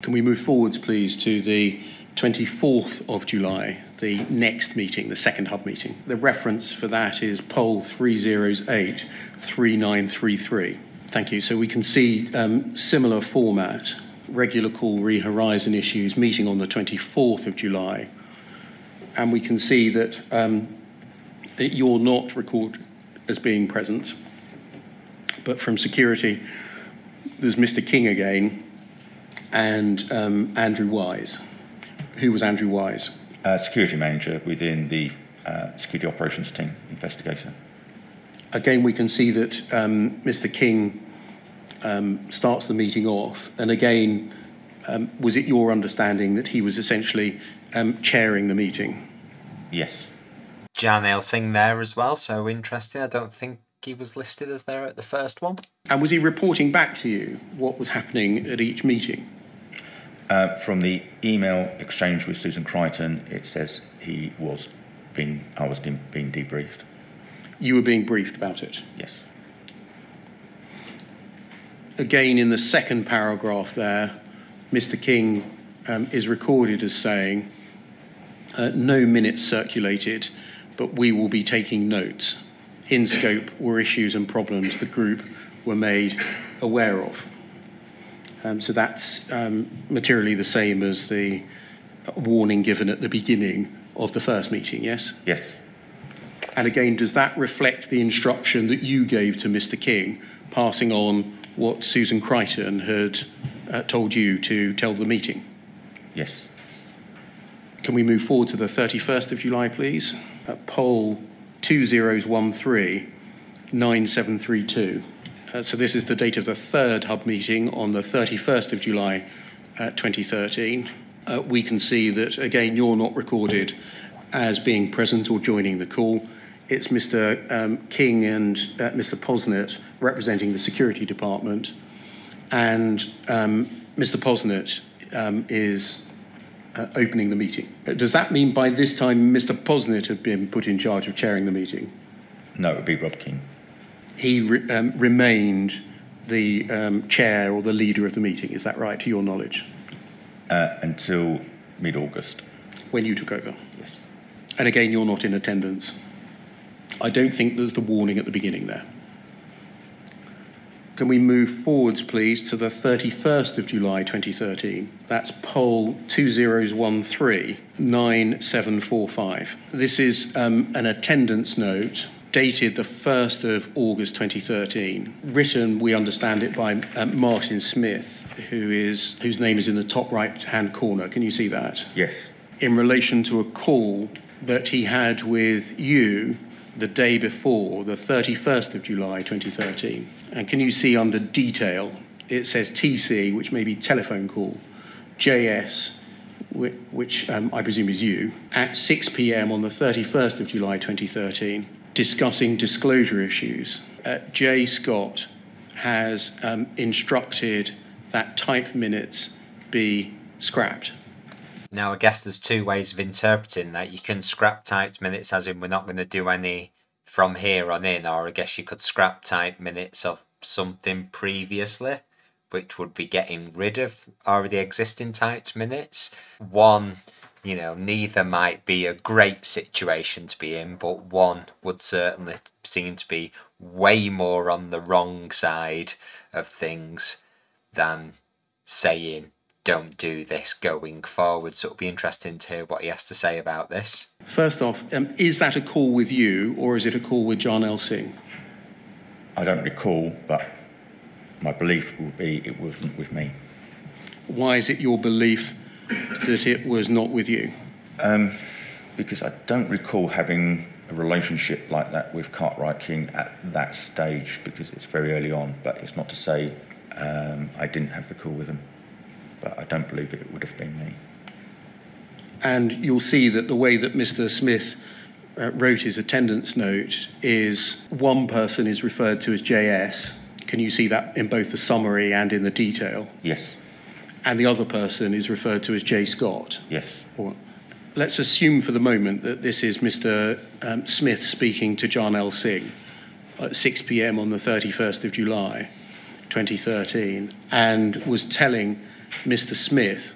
Can we move forwards, please, to the 24th of July, the next meeting, the second hub meeting? The reference for that is poll 308 3933. Thank you. So we can see similar format, regular call re-horizon issues, meeting on the 24th of July. And we can see that, that you're not recorded as being present. But from security, there's Mr King again, and Andrew Wise. Who was Andrew Wise? Security manager within the security operations team, investigator. Again, we can see that Mr King starts the meeting off, and again, was it your understanding that he was essentially chairing the meeting? Yes. Jan Ailsing there as well, so interesting. I don't think he was listed as there at the first one. And was he reporting back to you what was happening at each meeting? From the email exchange with Susan Crichton, it says he was being, I was being debriefed. You were being briefed about it? Yes. Again, in the second paragraph there, Mr King is recorded as saying, no minutes circulated, but we will be taking notes. In scope were issues and problems the group were made aware of. So that's materially the same as the warning given at the beginning of the first meeting, yes? Yes. And again, does that reflect the instruction that you gave to Mr King, passing on what Susan Crichton had told you to tell the meeting? Yes. Can we move forward to the 31st of July, please? Poll 2013-9732. So this is the date of the third hub meeting on the 31st of July 2013. We can see that, again, you're not recorded as being present or joining the call. It's Mr King and Mr Posnett representing the security department, and Mr Posnett is opening the meeting. Does that mean by this time Mr Posnett had been put in charge of chairing the meeting? No, it would be Rob King. He remained the chair or the leader of the meeting, is that right, to your knowledge? Until mid-August. When you took over? Yes. And again, you're not in attendance. I don't think there's the warning at the beginning there. Can we move forwards, please, to the 31st of July 2013? That's poll 2013-9745. This is an attendance note dated the 1st of August 2013. Written, we understand it, by Martin Smith, whose name is in the top right-hand corner. Can you see that? Yes. In relation to a call that he had with you the day before, the 31st of July 2013. And can you see under detail, it says TC, which may be telephone call, JS, which I presume is you, at 6 p.m. on the 31st of July 2013, discussing disclosure issues. J. Scott has instructed that type minutes be scrapped. Now, I guess there's two ways of interpreting that. You can scrap typed minutes as in we're not going to do any from here on in, or I guess you could scrap typed minutes of something previously, which would be getting rid of already existing typed minutes. One, you know, neither might be a great situation to be in, but one would certainly seem to be way more on the wrong side of things than saying, don't do this going forward. So it'll be interesting to hear what he has to say about this. First off, is that a call with you or is it a call with John Elsing? I don't recall, but my belief would be it wasn't with me. Why is it your belief that it was not with you? Because I don't recall having a relationship like that with Cartwright King at that stage, because it's very early on, but it's not to say I didn't have the call with him. But I don't believe it would have been me. And you'll see that the way that Mr Smith wrote his attendance note is one person is referred to as JS. Can you see that in both the summary and in the detail? Yes. And the other person is referred to as J. Scott? Yes. Or, let's assume for the moment that this is Mr Smith speaking to John Elsing at 6 p.m. on the 31st of July 2013 and was telling Mr Smith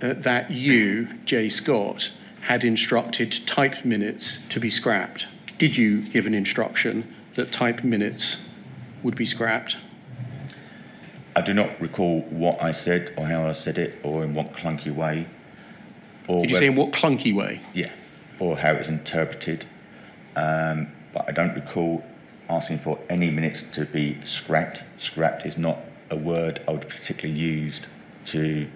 that you, J. Scott, had instructed type minutes to be scrapped. Did you give an instruction that type minutes would be scrapped? I do not recall what I said or how I said it or in what clunky way. Or did you say in what clunky way? Yeah, or how it's interpreted. But I don't recall asking for any minutes to be scrapped. Scrapped is not a word I would particularly use to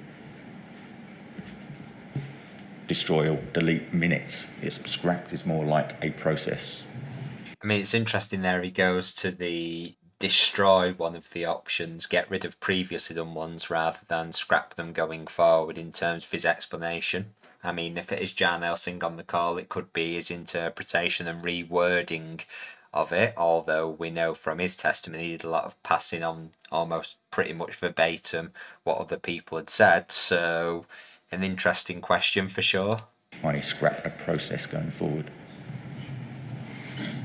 destroy or delete minutes. It's scrapped is more like a process. I mean, it's interesting there he goes to the destroy one of the options, get rid of previously done ones rather than scrap them going forward in terms of his explanation. I mean, if it is Jan Elsing on the call, it could be his interpretation and rewording of it, although we know from his testimony he did a lot of passing on almost pretty much verbatim what other people had said, so an interesting question for sure. I scrap a process going forward.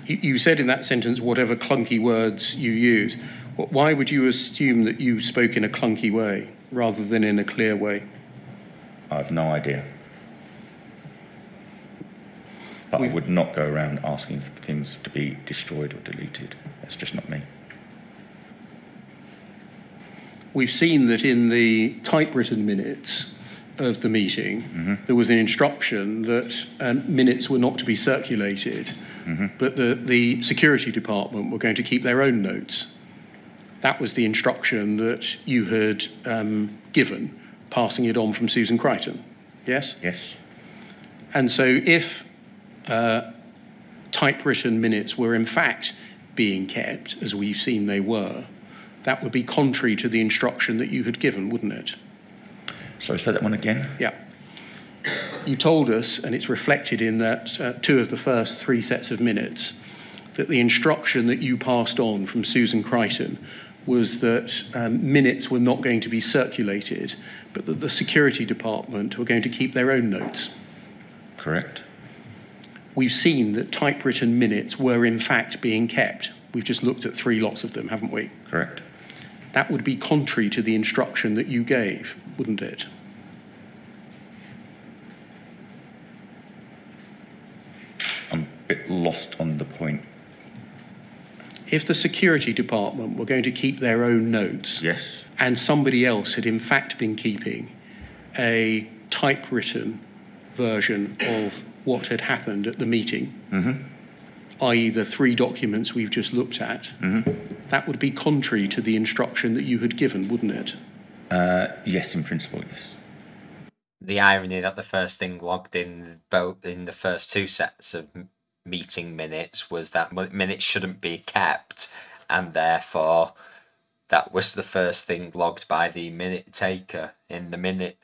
You said in that sentence whatever clunky words you use. Why would you assume that you spoke in a clunky way rather than in a clear way? I have no idea. But I would not go around asking for things to be destroyed or deleted. That's just not me. We've seen that in the typewritten minutes of the meeting, there was an instruction that minutes were not to be circulated, but the security department were going to keep their own notes. That was the instruction that you had given, passing it on from Susan Crichton, yes? Yes. And so if typewritten minutes were in fact being kept, as we've seen they were, that would be contrary to the instruction that you had given, wouldn't it? So say that one again. Yeah. You told us, and it's reflected in that two of the first three sets of minutes, that the instruction that you passed on from Susan Crichton was that minutes were not going to be circulated, but that the security department were going to keep their own notes. Correct. We've seen that typewritten minutes were in fact being kept. We've just looked at three lots of them, haven't we? Correct. That would be contrary to the instruction that you gave, wouldn't it? I'm a bit lost on the point. If the security department were going to keep their own notes, yes, and somebody else had in fact been keeping a typewritten version of what had happened at the meeting, i.e. the three documents we've just looked at, that would be contrary to the instruction that you had given, wouldn't it? Yes, in principle, yes. The irony that the first thing logged in both in the first two sets of meeting minutes was that minutes shouldn't be kept, and therefore that was the first thing logged by the minute taker in the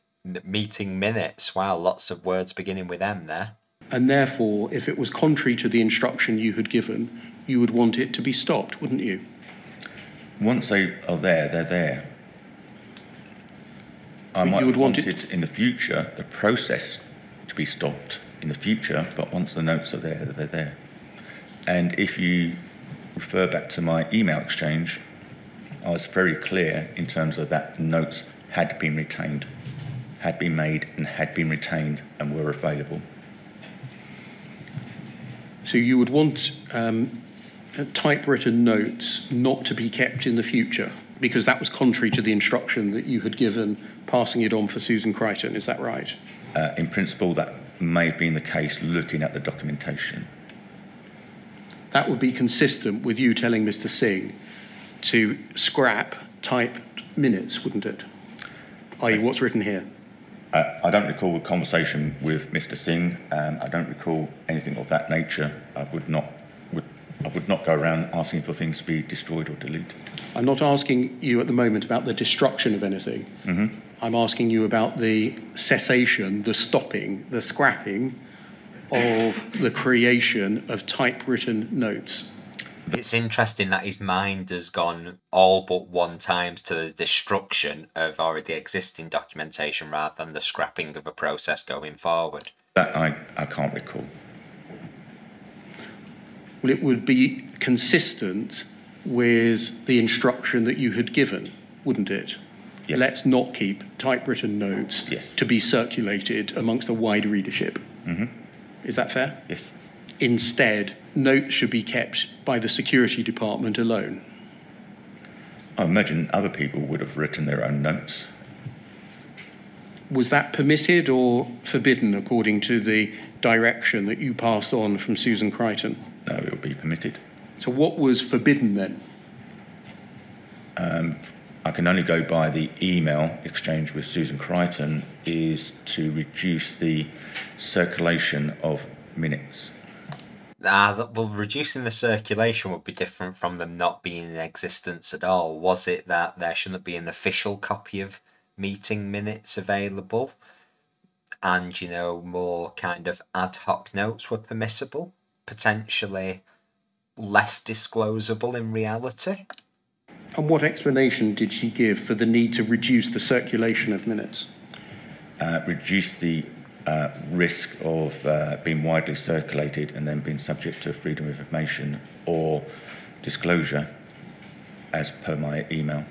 meeting minutes. Wow, lots of words beginning with M there. And therefore, if it was contrary to the instruction you had given, you would want it to be stopped, wouldn't you? Once they are there, they're there. I might have wanted in the future the process to be stopped in the future, but once the notes are there, they're there. And if you refer back to my email exchange, I was very clear in terms of that notes had been retained, had been made and had been retained and were available. So you would want typewritten notes not to be kept in the future because that was contrary to the instruction that you had given passing it on for Susan Crichton, is that right? In principle, that may have been the case looking at the documentation. That would be consistent with you telling Mr Singh to scrap typed minutes, wouldn't it? I.e. what's written here? I don't recall a conversation with Mr Singh. I don't recall anything of that nature. I would not go around asking for things to be destroyed or deleted. I'm not asking you at the moment about the destruction of anything. I'm asking you about the cessation, the stopping, the scrapping of the creation of typewritten notes. It's interesting that his mind has gone all but one times to the destruction of already existing documentation rather than the scrapping of a process going forward. That I can't recall. Well, it would be consistent with the instruction that you had given, wouldn't it? Yes. Let's not keep typewritten notes yes. to be circulated amongst a wide readership. Mm-hmm. Is that fair? Yes. Instead, notes should be kept by the security department alone. I imagine other people would have written their own notes. Was that permitted or forbidden according to the direction that you passed on from Susan Crichton? No, it would be permitted. So what was forbidden then? I can only go by the email exchange with Susan Crichton is to reduce the circulation of minutes. Well, reducing the circulation would be different from them not being in existence at all. Was it that there shouldn't be an official copy of meeting minutes available and, you know, more kind of ad hoc notes were permissible, potentially less disclosable in reality? And what explanation did she give for the need to reduce the circulation of minutes? Reduce the risk of being widely circulated and then being subject to freedom of information or disclosure as per my email.